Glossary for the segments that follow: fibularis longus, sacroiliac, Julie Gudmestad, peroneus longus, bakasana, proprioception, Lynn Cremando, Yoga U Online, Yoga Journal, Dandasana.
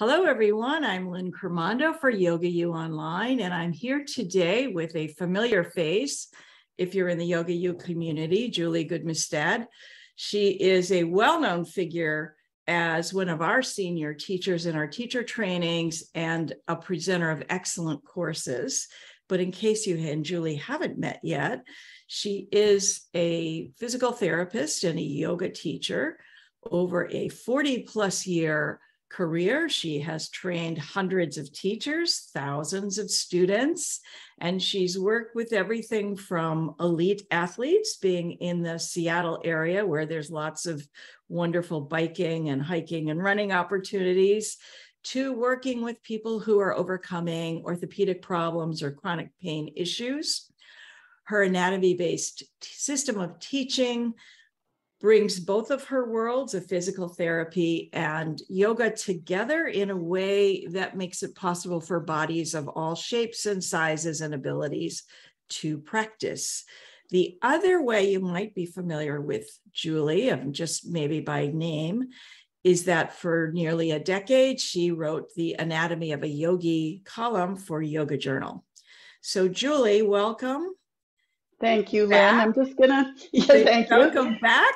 Hello, everyone. I'm Lynn Cremando for Yoga U Online, and I'm here today with a familiar face. If you're in the Yoga U community, Julie Gudmestad. She is a well-known figure as one of our senior teachers in our teacher trainings and a presenter of excellent courses. But in case you and Julie haven't met yet, she is a physical therapist and a yoga teacher over a 40-plus year career. She has trained hundreds of teachers, thousands of students, and she's worked with everything from elite athletes, being in the Seattle area where there's lots of wonderful biking and hiking and running opportunities, to working with people who are overcoming orthopedic problems or chronic pain issues. Her anatomy-based system of teaching brings both of her worlds of physical therapy and yoga together in a way that makes it possible for bodies of all shapes and sizes and abilities to practice. The other way you might be familiar with Julie, just maybe by name, is that for nearly a decade, she wrote the Anatomy of a Yogi column for Yoga Journal. So Julie, welcome. Thank you, Lynn. Welcome back.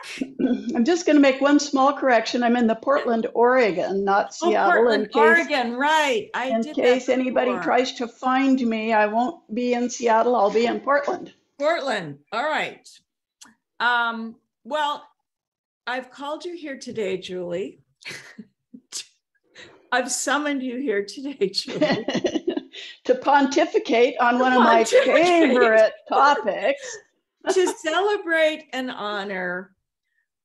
I'm just going to make one small correction. I'm in the Portland, Oregon, not Seattle. In case anybody tries to find me, I won't be in Seattle. I'll be in Portland. Portland. All right. Well, I've called you here today, Julie. I've summoned you here today, Julie. To pontificate on one of my favorite topics. To celebrate and honor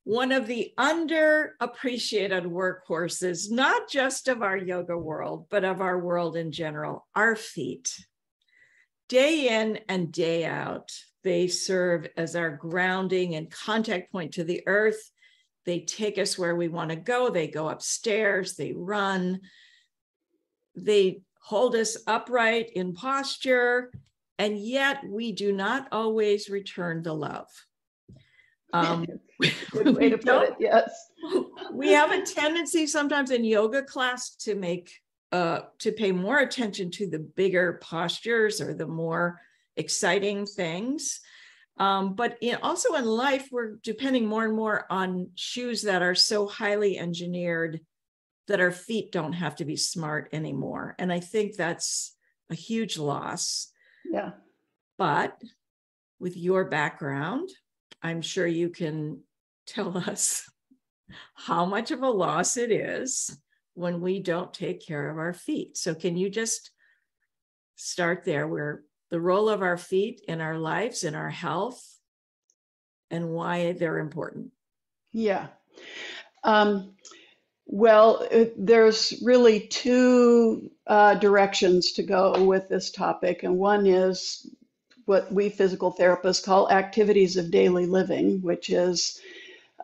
one of the underappreciated workhorses, not just of our yoga world, but of our world in general, our feet. Day in and day out, they serve as our grounding and contact point to the earth. They take us where we want to go. They go upstairs, they run, they hold us upright in posture, and yet we do not always return the love. Good way to put it, yes. We have a tendency sometimes in yoga class to pay more attention to the bigger postures or the more exciting things. But also in life, we're depending more and more on shoes that are so highly engineered that our feet don't have to be smart anymore. And I think that's a huge loss. Yeah. But with your background, I'm sure you can tell us how much of a loss it is when we don't take care of our feet. So can you just start there, where the role of our feet in our lives, in our health, and why they're important? Yeah. Well, there's really two directions to go with this topic. And one is what we physical therapists call activities of daily living, which is,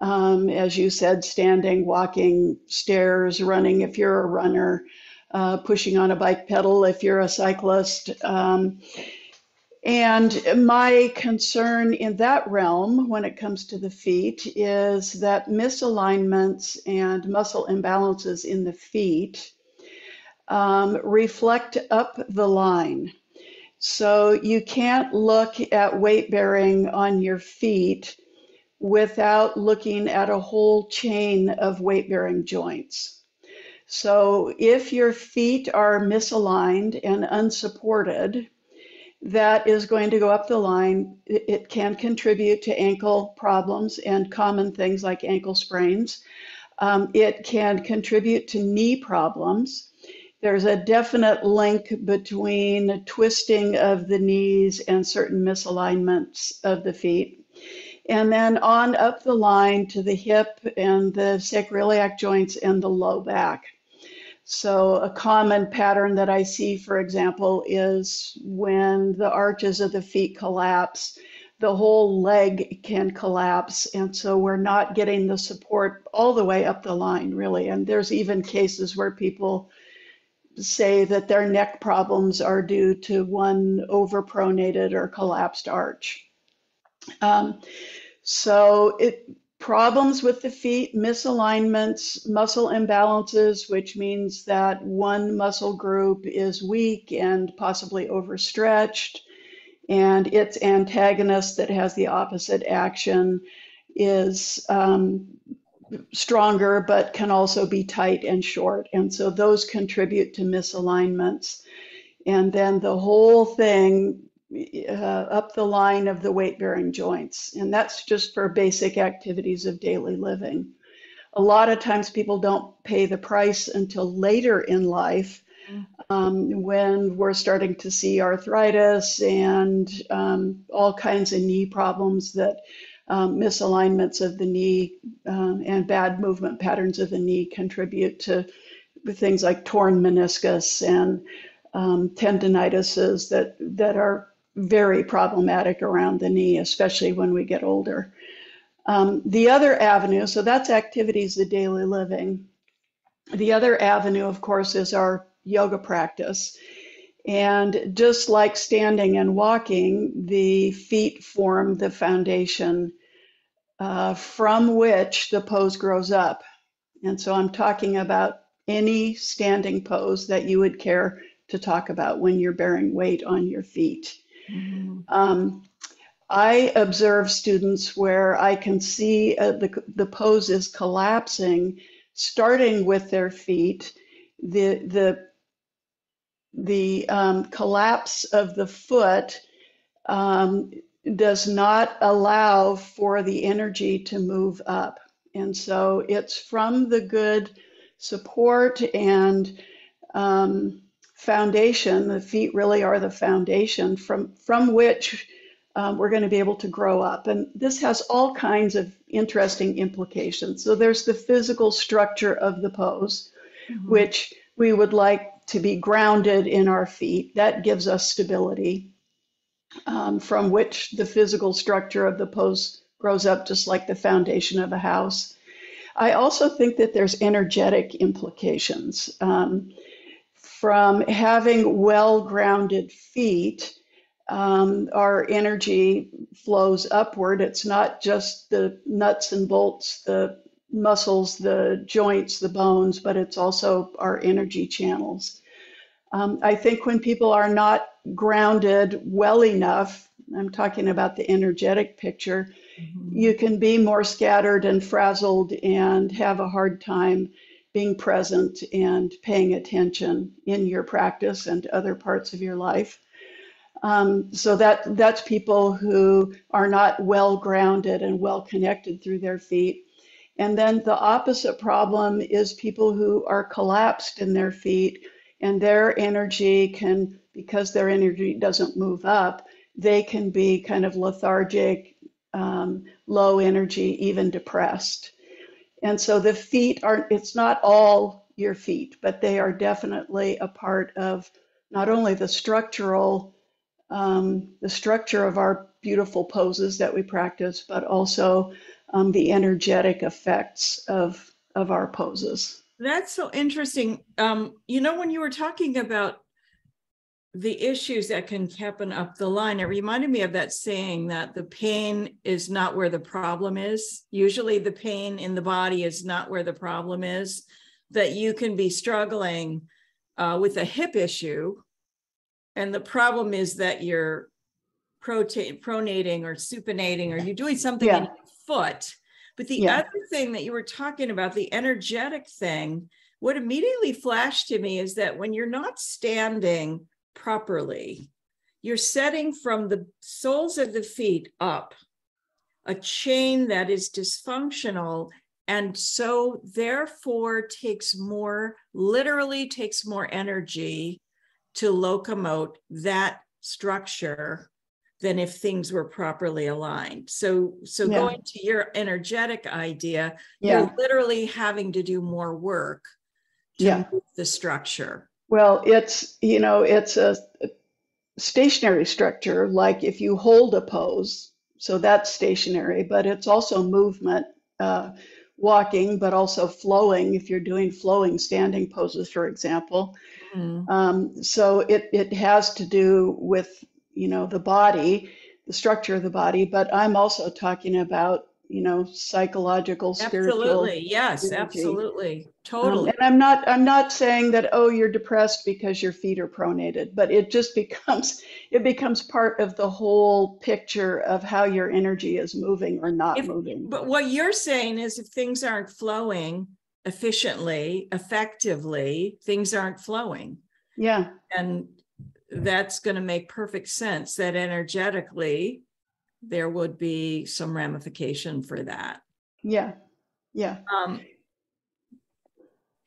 as you said, standing, walking, stairs, running if you're a runner, pushing on a bike pedal if you're a cyclist. And my concern in that realm when it comes to the feet is that misalignments and muscle imbalances in the feet reflect up the line. So you can't look at weight bearing on your feet without looking at a whole chain of weight bearing joints. So if your feet are misaligned and unsupported, that is going to go up the line. It can contribute to ankle problems and common things like ankle sprains. It can contribute to knee problems. There's a definite link between twisting of the knees and certain misalignments of the feet. And then on up the line to the hip and the sacroiliac joints and the low back. So a common pattern that I see, for example, is when the arches of the feet collapse, the whole leg can collapse. And so we're not getting the support all the way up the line, really. And there's even cases where people say that their neck problems are due to one overpronated or collapsed arch. So it problems with the feet, misalignments, muscle imbalances, which means that one muscle group is weak and possibly overstretched, and its antagonist that has the opposite action is stronger, but can also be tight and short. And so those contribute to misalignments. And then the whole thing up the line of the weight-bearing joints. And that's just for basic activities of daily living. A lot of times people don't pay the price until later in life, when we're starting to see arthritis and all kinds of knee problems that misalignments of the knee and bad movement patterns of the knee contribute to things like torn meniscus and tendinitises that are very problematic around the knee, especially when we get older. The other avenue, so that's activities of daily living. The other avenue, of course, is our yoga practice. And just like standing and walking, the feet form the foundation from which the pose grows up. And so I'm talking about any standing pose that you would care to talk about when you're bearing weight on your feet. Mm-hmm. I observe students where I can see the pose is collapsing, starting with their feet. The collapse of the foot does not allow for the energy to move up. And so it's from the good support and foundation, the feet really are the foundation from which we're going to be able to grow up. And this has all kinds of interesting implications. So there's the physical structure of the pose, mm-hmm. which we would like to be grounded in our feet. That gives us stability, from which the physical structure of the pose grows up, just like the foundation of a house. I also think that there's energetic implications. From having well-grounded feet, our energy flows upward. It's not just the nuts and bolts, the muscles, the joints, the bones, but it's also our energy channels. I think when people are not grounded well enough, I'm talking about the energetic picture, mm-hmm. you can be more scattered and frazzled and have a hard time being present and paying attention in your practice and other parts of your life. So that's people who are not well grounded and well connected through their feet. And then the opposite problem is people who are collapsed in their feet, and their energy can, because their energy doesn't move up, they can be kind of lethargic, low energy, even depressed. And so the feet are, it's not all your feet, but they are definitely a part of not only the structural, the structure of our beautiful poses that we practice, but also the energetic effects of our poses. That's so interesting. You know, when you were talking about the issues that can happen up the line, it reminded me of that saying that the pain is not where the problem is. Usually the pain in the body is not where the problem is, that you can be struggling with a hip issue. And the problem is that you're pronating or supinating, or you're doing something in your foot. But the other thing that you were talking about, the energetic thing, what immediately flashed to me is that when you're not standing properly, you're setting from the soles of the feet up a chain that is dysfunctional, and so therefore takes more energy to locomote that structure than if things were properly aligned. So going to your energetic idea, you're literally having to do more work to move the structure. Well, it's a stationary structure, like if you hold a pose, so that's stationary, but it's also movement, walking, but also flowing, if you're doing flowing standing poses, for example. Mm-hmm. So it has to do with, the body, the structure of the body, but I'm also talking about you know, psychological, spiritual. Absolutely. Yes, energy. Absolutely. Totally. And I'm not saying that, oh, you're depressed because your feet are pronated, but it just becomes, it becomes part of the whole picture of how your energy is moving or not moving. But what you're saying is if things aren't flowing efficiently, effectively, things aren't flowing. Yeah. And that's going to make perfect sense that energetically there would be some ramification for that. Yeah. Yeah.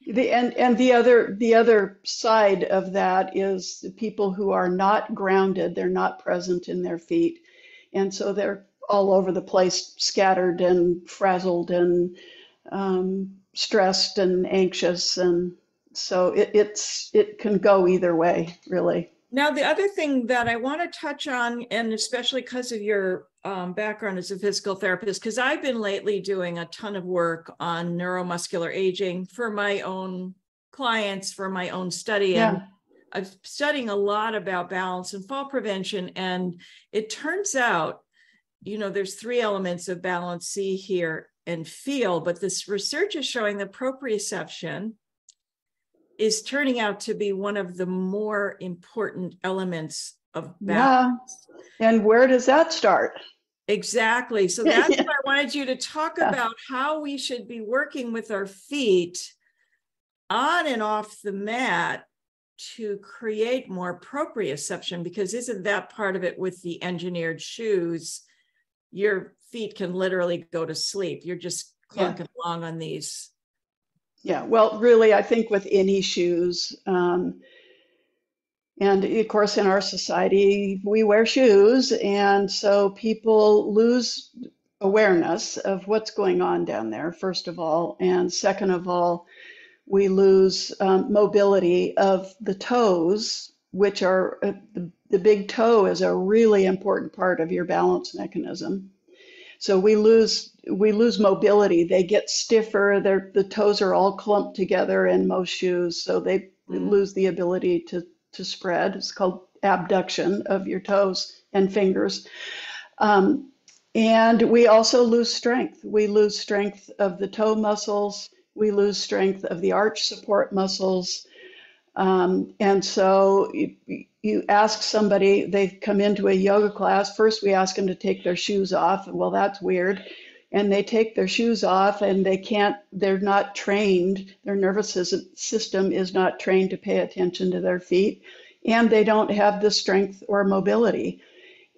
The other side of that is the people who are not grounded, they're not present in their feet. And so they're all over the place, scattered and frazzled and stressed and anxious. And so it can go either way, really. Now, the other thing that I want to touch on, and especially because of your background as a physical therapist, because I've been lately doing a ton of work on neuromuscular aging for my own clients, for my own study. Yeah. And I'm studying a lot about balance and fall prevention. And it turns out, you know, there's three elements of balance: see, hear, and feel. But this research is showing that proprioception is turning out to be one of the more important elements of balance. Yeah. And where does that start? Exactly. So that's yeah. What I wanted you to talk yeah. about, how we should be working with our feet on and off the mat to create more proprioception, because isn't that part of it with the engineered shoes? Your feet can literally go to sleep. You're just clunking yeah. along on these. Yeah, well, really, I think with any shoes, and of course, in our society, we wear shoes, and so people lose awareness of what's going on down there, first of all, and second of all, we lose mobility of the toes, which are, the big toe is a really important part of your balance mechanism. So we lose mobility. They get stiffer. The toes are all clumped together in most shoes, so they lose the ability to spread. It's called abduction of your toes and fingers. And we also lose strength. We lose strength of the toe muscles. We lose strength of the arch support muscles. And so you ask somebody, they come into a yoga class. First, we ask them to take their shoes off. Well, that's weird. And they take their shoes off and they can't, they're not trained. Their nervous system is not trained to pay attention to their feet. And they don't have the strength or mobility.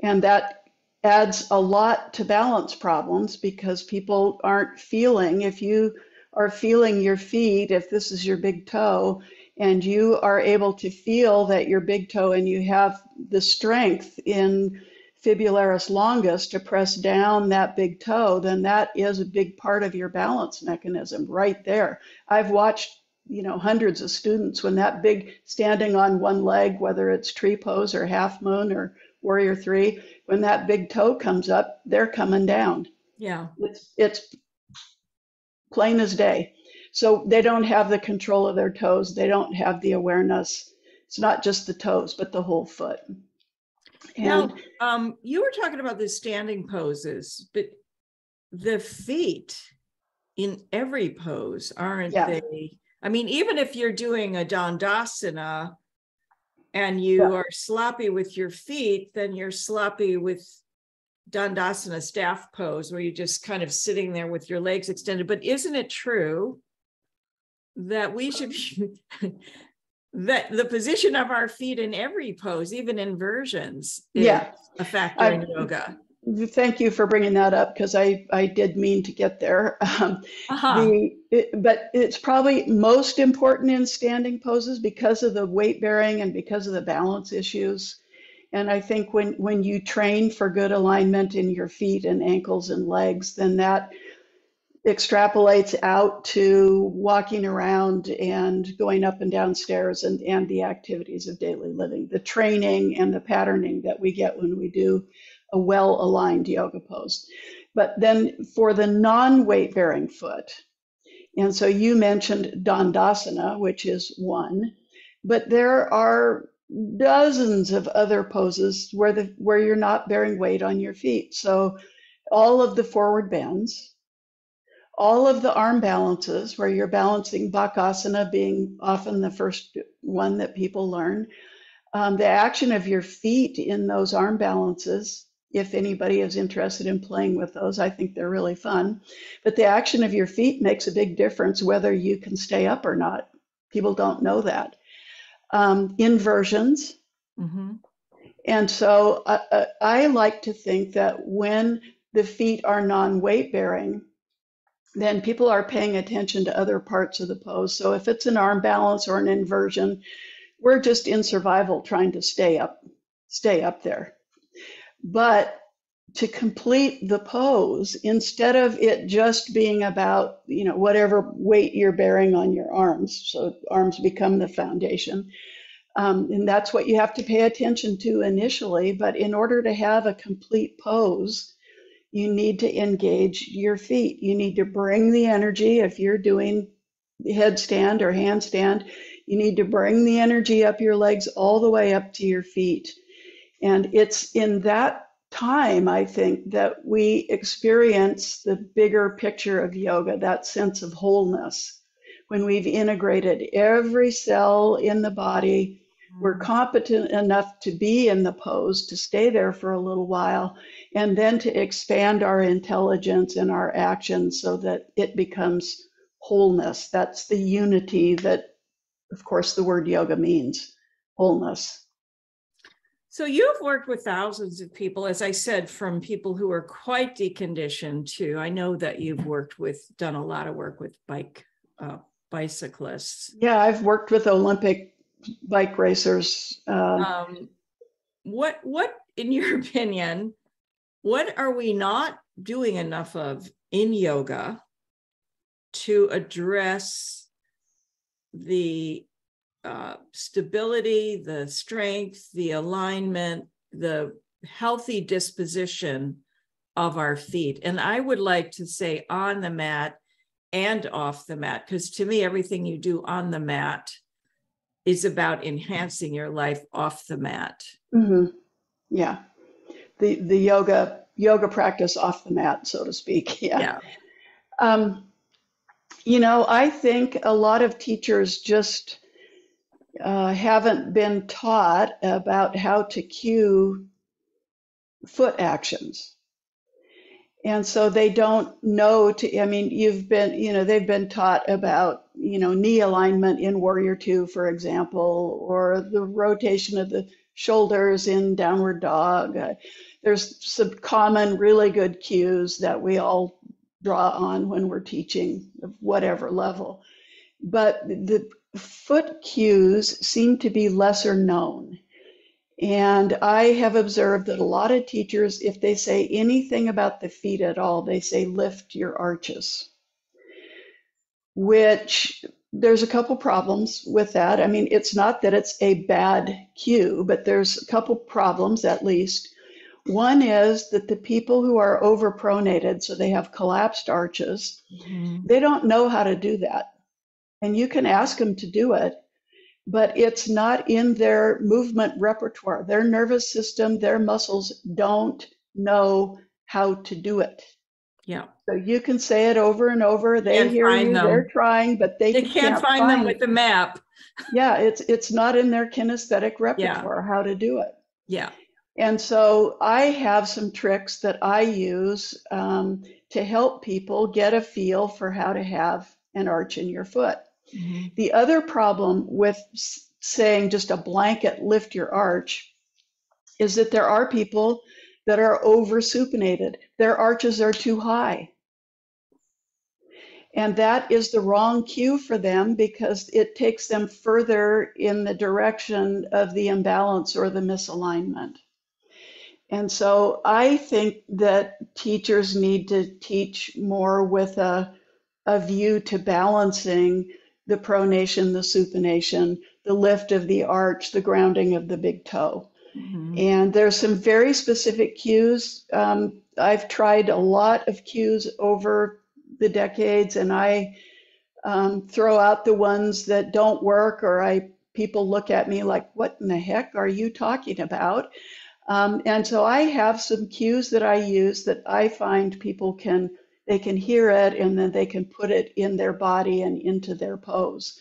And that adds a lot to balance problems because people aren't feeling, if you are feeling your feet, if this is your big toe, and you are able to feel that your big toe and you have the strength in fibularis longus to press down that big toe, then that is a big part of your balance mechanism right there. I've watched, you know, hundreds of students when that big standing on one leg, whether it's tree pose or half moon or warrior three, when that big toe comes up, they're coming down. Yeah. It's plain as day. So they don't have the control of their toes. They don't have the awareness. It's not just the toes, but the whole foot. And now, you were talking about the standing poses, but the feet in every pose, aren't yeah. they? I mean, even if you're doing a Dandasana and you yeah. are sloppy with your feet, then you're sloppy with Dandasana staff pose, where you're just kind of sitting there with your legs extended. But isn't it true that we should be, that the position of our feet in every pose, even inversions, is yeah. a factor in yoga? Thank you for bringing that up, because I did mean to get there. But it's probably most important in standing poses because of the weight bearing and because of the balance issues. And I think when you train for good alignment in your feet and ankles and legs, then that extrapolates out to walking around and going up and down stairs and the activities of daily living, the training and the patterning that we get when we do a well-aligned yoga pose. But then for the non-weight-bearing foot, and so you mentioned Dandasana, which is one, but there are dozens of other poses where you're not bearing weight on your feet. So all of the forward bends, all of the arm balances where you're balancing, bakasana being often the first one that people learn, the action of your feet in those arm balances. If anybody is interested in playing with those, I think they're really fun. But the action of your feet makes a big difference whether you can stay up or not. People don't know that. Inversions. Mm-hmm. And so I like to think that when the feet are non-weight bearing, then people are paying attention to other parts of the pose. So if it's an arm balance or an inversion, we're just in survival trying to stay up there. But to complete the pose, instead of it just being about, you know, whatever weight you're bearing on your arms, so arms become the foundation, and that's what you have to pay attention to initially. But in order to have a complete pose, you need to engage your feet. You need to bring the energy. If you're doing headstand or handstand, you need to bring the energy up your legs all the way up to your feet. And it's in that time, I think, that we experience the bigger picture of yoga, that sense of wholeness. When we've integrated every cell in the body, we're competent enough to be in the pose, to stay there for a little while, and then to expand our intelligence and our action so that it becomes wholeness. That's the unity that, of course, the word yoga means, wholeness. So you've worked with thousands of people, as I said, from people who are quite deconditioned to, I know that you've done a lot of work with bicyclists. Yeah, I've worked with Olympic bike racers. What, in your opinion, what are we not doing enough of in yoga to address the stability, the strength, the alignment, the healthy disposition of our feet? And I would like to say on the mat and off the mat, because to me, everything you do on the mat is about enhancing your life off the mat. Mm-hmm. Yeah. The yoga practice off the mat, so to speak. Yeah. You know, I think a lot of teachers just haven't been taught about how to cue foot actions. And so they don't know they've been taught about, knee alignment in Warrior Two, for example, or the rotation of the shoulders in Downward Dog. There's some common really good cues that we all draw on when we're teaching of whatever level. But the foot cues seem to be lesser known. And I have observed that a lot of teachers, if they say anything about the feet at all, they say lift your arches, which there's a couple problems with that. I mean, it's not that it's a bad cue, but there's a couple problems at least. One is that the people who are overpronated, so they have collapsed arches, mm-hmm. they don't know how to do that. And you can ask them to do it, but it's not in their movement repertoire. Their nervous system, their muscles don't know how to do it. Yeah. So you can say it over and over. They hear you, they're trying, but they can't find them with the map. Yeah, it's not in their kinesthetic repertoire how to do it. Yeah. And so I have some tricks that I use to help people get a feel for how to have an arch in your foot. Mm-hmm. The other problem with saying just a blanket lift your arch is that there are people that are over supinated. Their arches are too high. And that is the wrong cue for them because it takes them further in the direction of the imbalance or the misalignment. And so I think that teachers need to teach more with a view to balancing the pronation, the supination, the lift of the arch, the grounding of the big toe. Mm-hmm. And there's some very specific cues. I've tried a lot of cues over the decades, and I throw out the ones that don't work, or people look at me like, what in the heck are you talking about? And so I have some cues that I use that I find people can hear it, and then they can put it in their body and into their pose.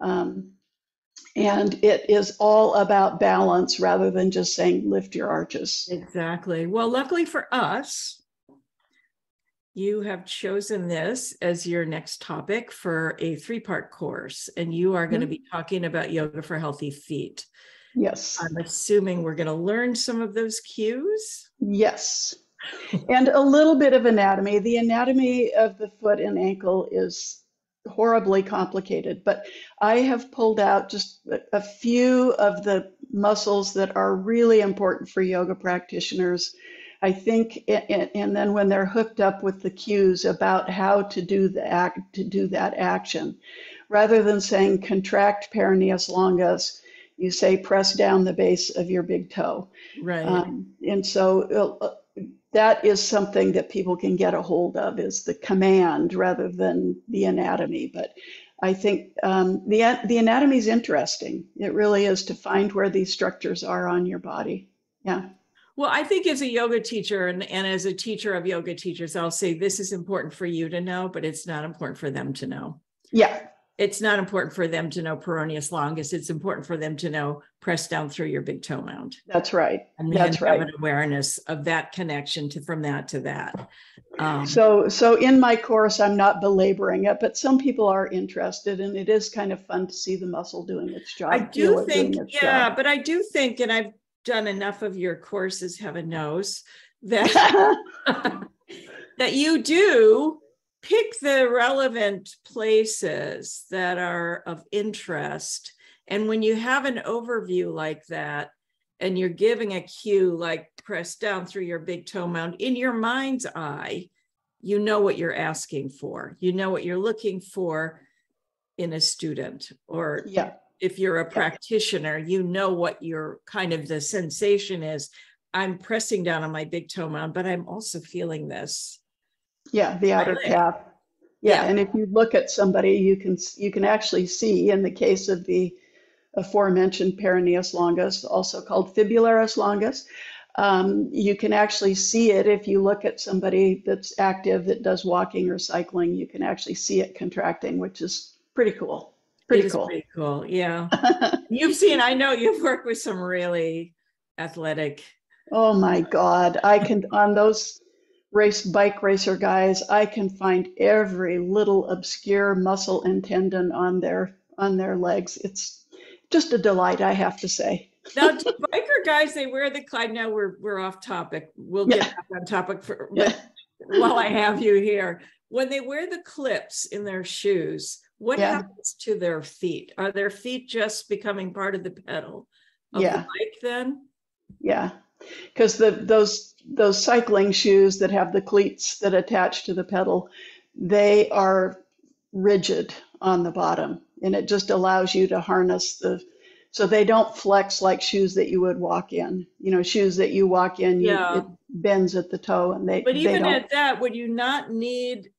And it is all about balance rather than just saying lift your arches. Exactly. Well, luckily for us, you have chosen this as your next topic for a three-part course, and you are going to be talking about yoga for healthy feet. Yes. I'm assuming we're going to learn some of those cues. Yes. And a little bit of anatomy. The anatomy of the foot and ankle is horribly complicated, but I have pulled out just a few of the muscles that are really important for yoga practitioners, I think, and then when they're hooked up with the cues about how to do the act, to do that action. Rather than saying contract peroneus longus, you say press down the base of your big toe. Right. And so that is something that people can get a hold of, is the command rather than the anatomy. But I think the anatomy is interesting. It really is, to find where these structures are on your body. Yeah. Well, I think as a yoga teacher and as a teacher of yoga teachers, I'll say this is important for you to know, but it's not important for them to know. Yeah. It's not important for them to know peroneus longus. It's important for them to know press down through your big toe mound. That's right. And that's right. Have an awareness of that connection to, from that to that. So in my course, I'm not belaboring it, but some people are interested, and it is kind of fun to see the muscle doing its job. I do think, yeah, but I do think, and I've done enough of your courses, heaven knows, that that you do pick the relevant places that are of interest. And when you have an overview like that, and you're giving a cue like press down through your big toe mound, in your mind's eye, you know what you're asking for. You know what you're looking for in a student, or yeah, if you're a practitioner, you know what your kind of the sensation is. I'm pressing down on my big toe mound, but I'm also feeling this. Yeah, the outer calf. Yeah, and if you look at somebody, you can actually see, in the case of the aforementioned peroneus longus, also called fibularis longus, you can actually see it if you look at somebody that's active, that does walking or cycling. You can actually see it contracting, which is pretty cool. Pretty cool, yeah. You've seen, I know you've worked with some really athletic. Oh my God, I can, on those bike racer guys, I can find every little obscure muscle and tendon on their legs. It's just a delight, I have to say. Now, to biker guys, they wear the Clyde. Now we're off topic. We'll get back on topic while I have you here. When they wear the clips in their shoes, what happens to their feet? Are their feet just becoming part of the pedal of the bike then? Yeah. Because those cycling shoes that have the cleats that attach to the pedal, they are rigid on the bottom, and it just allows you to harness so they don't flex like shoes that you would walk in. You know, shoes that you walk in, it bends at the toe, and they. But even they at that, would you not need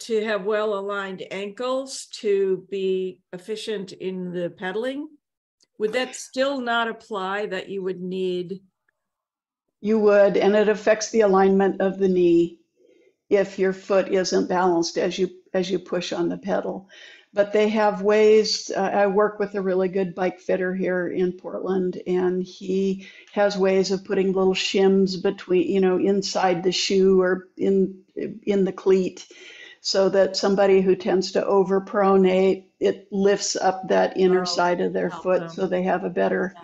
to have well-aligned ankles to be efficient in the pedaling? Would that still not apply, that you would need? You would, and it affects the alignment of the knee if your foot isn't balanced as you push on the pedal. But they have ways. I work with a really good bike fitter here in Portland, and he has ways of putting little shims between, inside the shoe or in the cleat, so that somebody who tends to overpronate, it lifts up that inner side of their foot, so they have a better.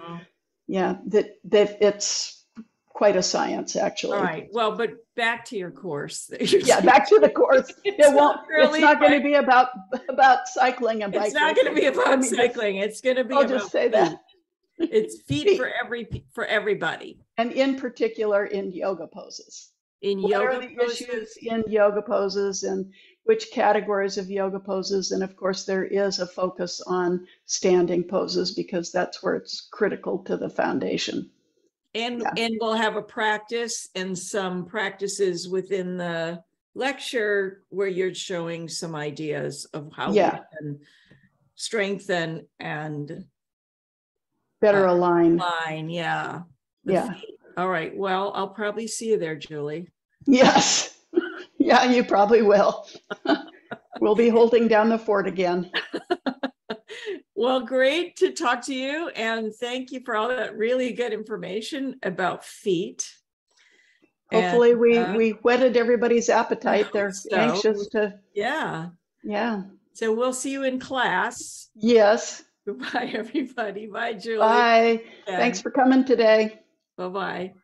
It's quite a science, actually. All right. Well, but back to your course. Yeah, back to the course. It's not going to be about cycling and biking. It's not going to be about cycling. It's going to be. I'll just say that. It's feet for everybody, and in particular in yoga poses. What are the issues in yoga poses, and which categories of yoga poses? And of course, there is a focus on standing poses, because that's where it's critical to the foundation. And we'll have a practice and some practices within the lecture where you're showing some ideas of how we can strengthen and better align. Yeah. The feet. All right. Well, I'll probably see you there, Julie. Yes. Yeah, you probably will. We'll be holding down the fort again. Well, great to talk to you. And thank you for all that really good information about feet. Hopefully and, we whetted everybody's appetite. They're anxious to. Yeah. Yeah. So we'll see you in class. Yes. Goodbye, everybody. Bye, Julie. Bye. And thanks for coming today. Bye-bye.